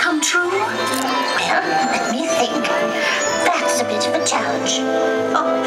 Come true? Well, let me think. That's a bit of a challenge. Oh.